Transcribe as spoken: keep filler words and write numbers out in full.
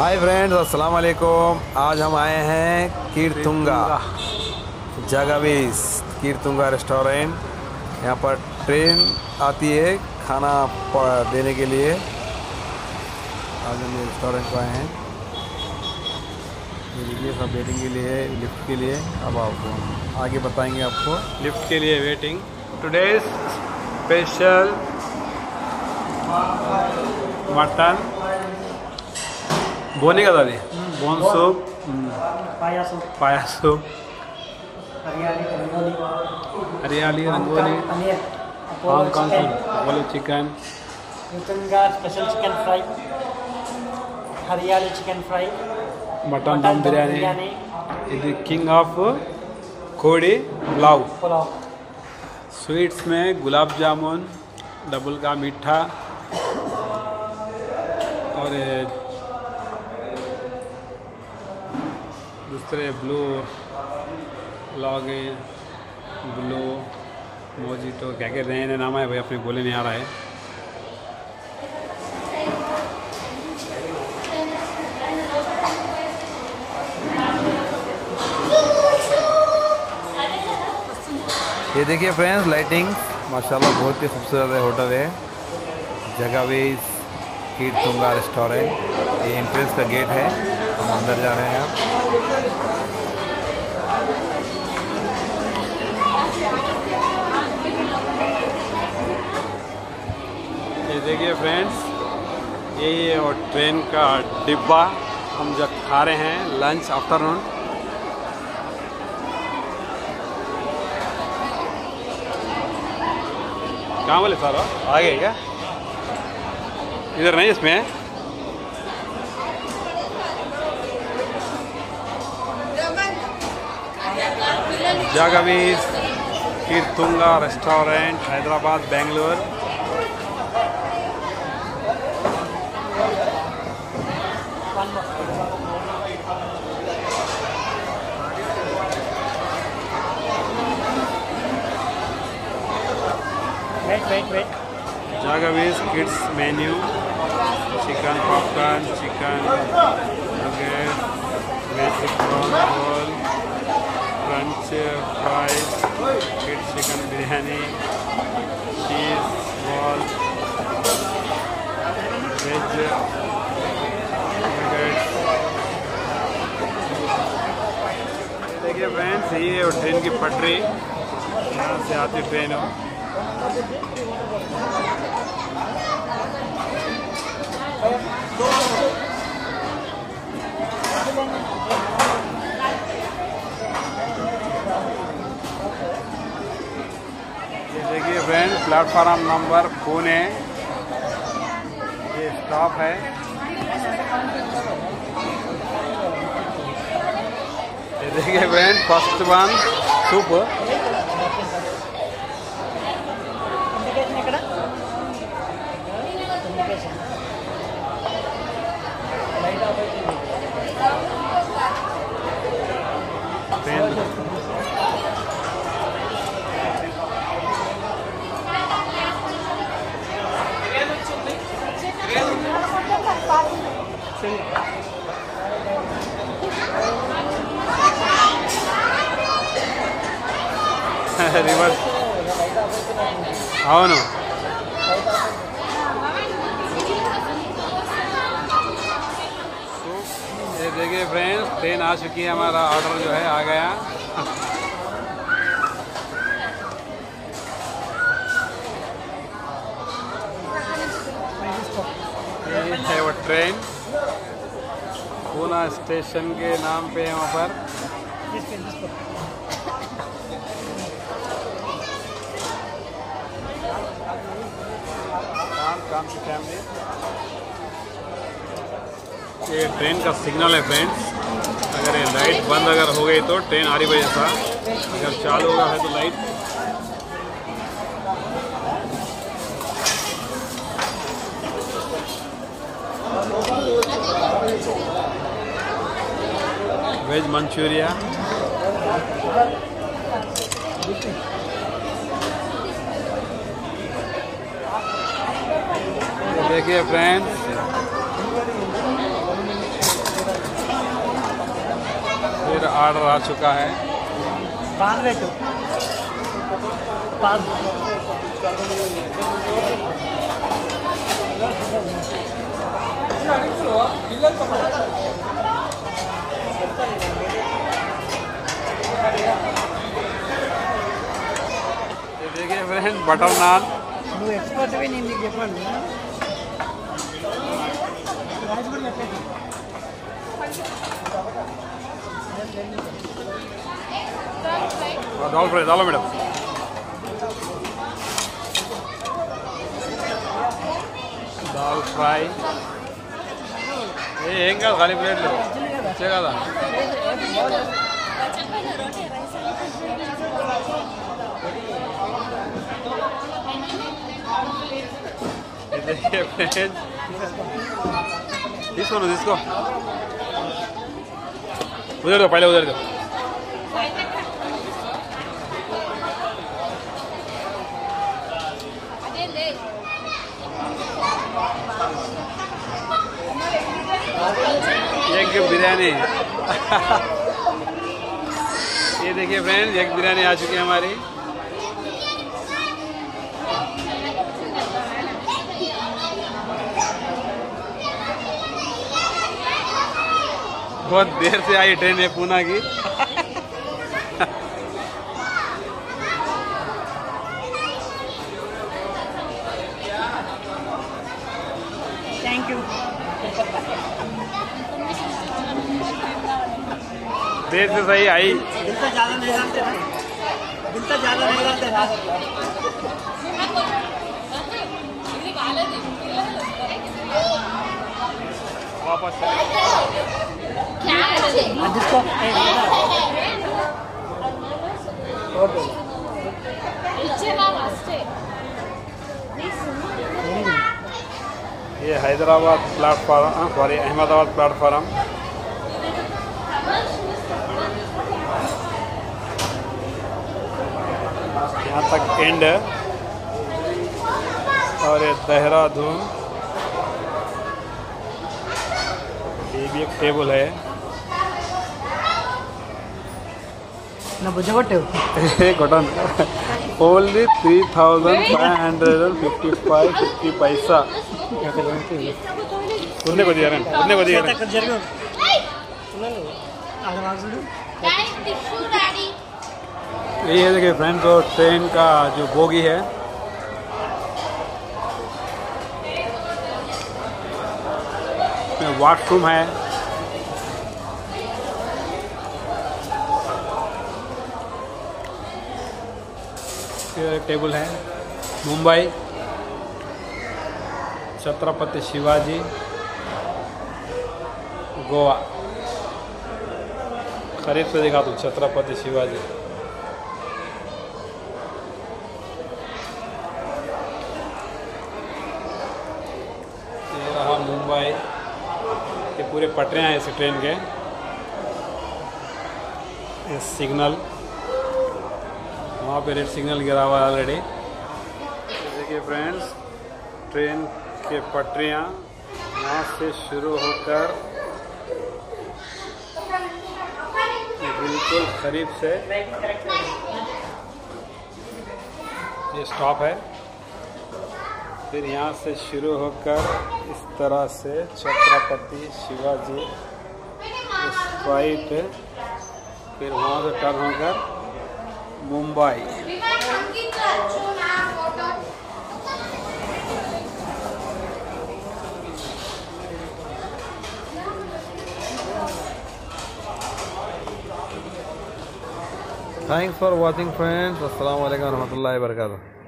Hi friends, अस्सलाम वालेकुम। आज हम आए हैं कीर्थुंगा, जागावीस कीर्थुंगा रेस्टोरेंट। यहाँ पर ट्रेन आती है खाना देने के लिए। आज हम रेस्टोरेंट पर आए हैं, देखिए सब वेटिंग के लिए, लिफ्ट के लिए। अब आपको आगे बताएंगे आपको लिफ्ट के लिए वेटिंग। टुडेज स्पेशल मटन बोने का दाली, bone soup, paya soup, paya soup, hariyali rangoli, Hong Kong बोले chicken, Kritunga special chicken fry, hariyali chicken fry, mutton dum biryani, इधर किंग ऑफ कोडी पुलाव, स्वीट्स में गुलाब जामुन, डबल का मीठा और दूसरे ब्लू लॉगे, ब्लू मोजीटो, क्या क्या नए नए नाम है भाई, अपने बोले नहीं आ रहा है। ये देखिए फ्रेंड्स, लाइटिंग माशाल्लाह बहुत ही खूबसूरत होटल है, जगावीस कीर्थुंगा रेस्टोरेंट। ये एंट्रेंस का गेट है, हम अंदर जा रहे हैं। आप ये देखिए फ्रेंड्स, ये और ट्रेन का डिब्बा हम जब खा रहे हैं लंच आफ्टरनून। कहाँ बोले सारा आगे क्या, इधर नहीं इसमें जागावीस कीर्थुंगा रेस्टोरेंट, हैदराबाद, बेंगलोर। जागावीस kids menu, chicken popcorn, chicken roll, lunch fry, फिर chicken biryani, cheese ball, veg nuggets. देखिए फ्रेंड्स, ये है और ट्रेन की पटरी, यहाँ से आती ट्रेन हो। देखिए फ्रेंड, प्लेटफॉर्म नंबर पुणे ये स्टॉप है। ये देखिए friend, first one soup, reverse oven, देखिए फ्रेंड्स ट्रेन आ चुकी है, हमारा ऑर्डर जो है आ गया। ये है वो ट्रेन, पूना स्टेशन के नाम पे है वहाँ पर। ये ट्रेन का सिग्नल है फ्रेंड्स, अगर ये लाइट बंद अगर हो गई तो ट्रेन आ रही बजे था, अगर चालू हो रहा है तो लाइट। वेज मंचूरिया, देखिए फ्रेंड्स, ऑर्डर आ चुका है। देखिए फ्रेंड बटर नान एक्सपर्ट भी नहीं dal fry dal madam dal fry ये खाली प्लेट लेदा देखिए फ्रेंड इसको ना इसको उधर दो पहले उधर दो एग बिरयानी ये देखिए फ्रेंड एग बिरयानी आ चुकी है हमारी। बहुत देर से आई ट्रेन है पूना की। Thank you. देर से सही आई दिल तो ज्यादा नहीं डालते दिल तो ज्यादा नहीं डालते वापस ये Hyderabad platform sorry Ahmedabad platform यहाँ तक एंड है और ये देहरादून ये भी एक टेबल है ना cotton only three thousand five hundred and fifty five fifty पैसा उन्हें बजे उन्हें बजे ये देखिए फ्रेंड्स और ट्रेन का जो बोगी है वाशरूम है टेबल है। मुंबई छत्रपति शिवाजी गोवा खरीद से दिखा दो छत्रपति शिवाजी ये रहा मुंबई पूरे पटरियाँ हैं इस ट्रेन के ये सिग्नल वहाँ पे रेड सिग्नल गिरा हुआ है ऑलरेडी। देखिए फ्रेंड्स ट्रेन के पटरियाँ यहाँ से शुरू होकर बिल्कुल करीब से ये स्टॉप है फिर यहाँ से शुरू होकर इस तरह से छत्रपति शिवाजी स्ट्राइट फिर वहाँ से टर्न होकर Mumbai thanks for watching friends अस्सलाम वालेकुम रहमतुल्लाहि वबरकातुहू।